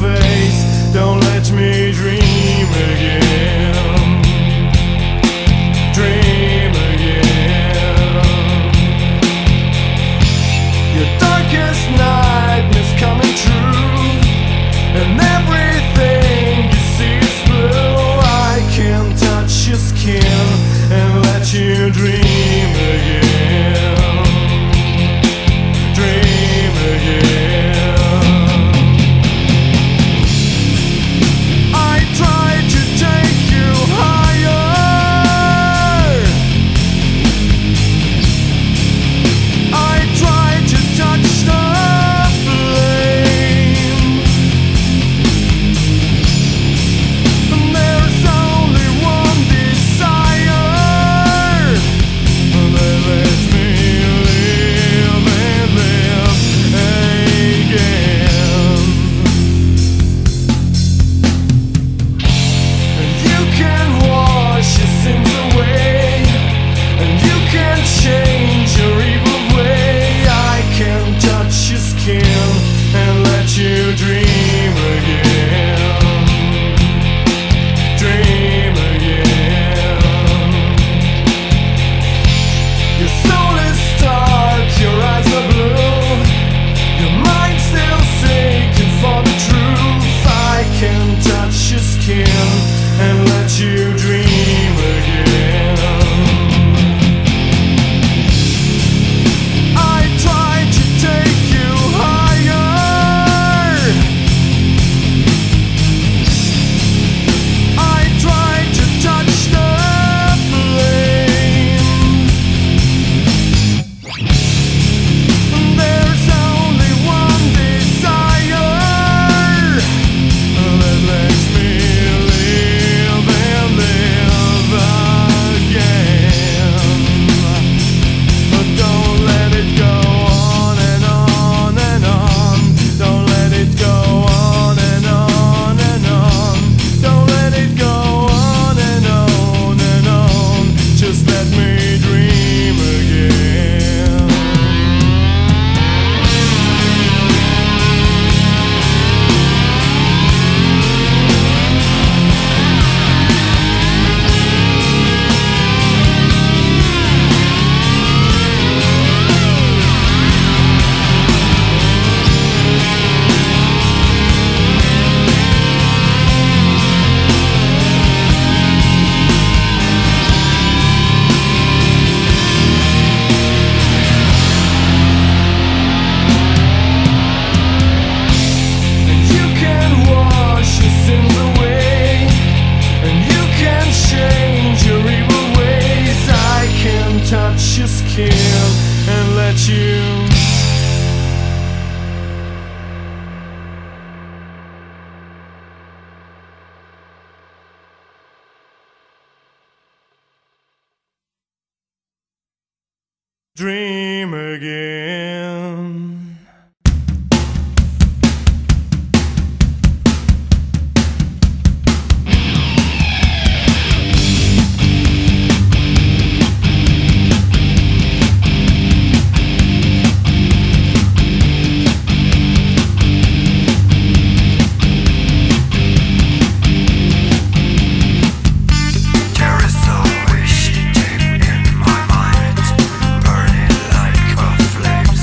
Face, don't let me dream again. Dream again. Your darkest night is coming true, and everything you see is blue. I can touch your skin and let you dream again. Dream again. Touch your skin and let you dream again. Like a flame.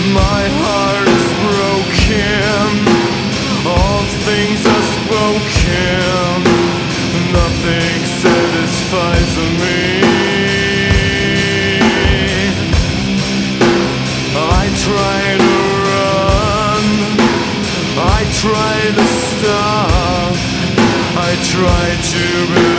My heart is broken. All things are spoken. Nothing satisfies me. I try to run, I try to stop, I try to be